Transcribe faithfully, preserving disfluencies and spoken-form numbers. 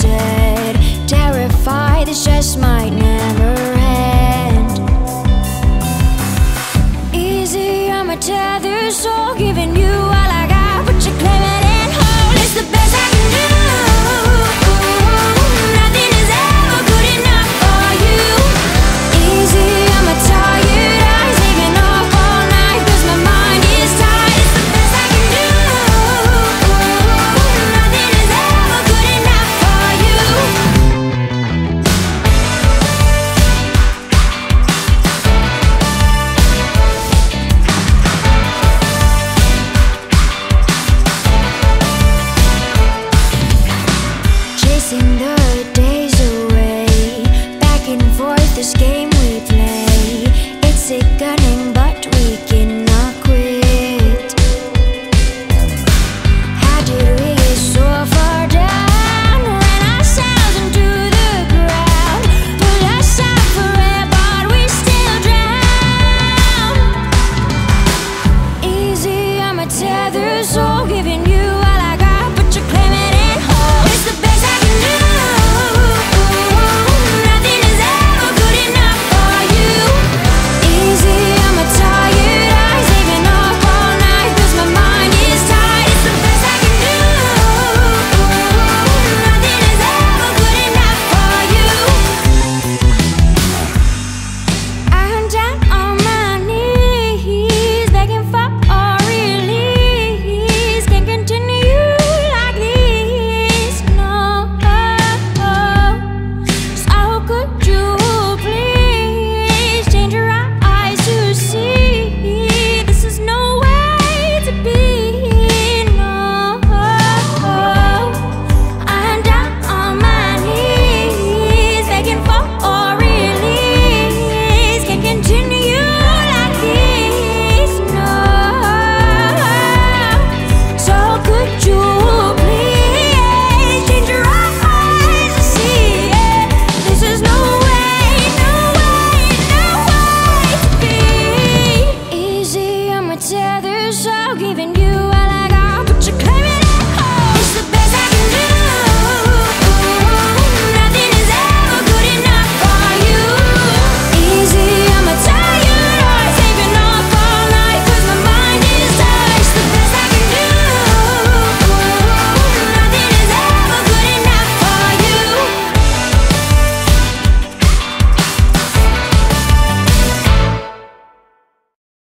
dead, terrified this just might never end. Easy, I'm a tethered soul, giving you all I got, but you're claiming it whole. It's the best I can do. Nothing is ever good enough for you. Easy, I'm a tired eyes, living up all night, cause my mind is tired. It's the best I can do. Nothing is ever good enough for you. Chasing the days away, back and forth this game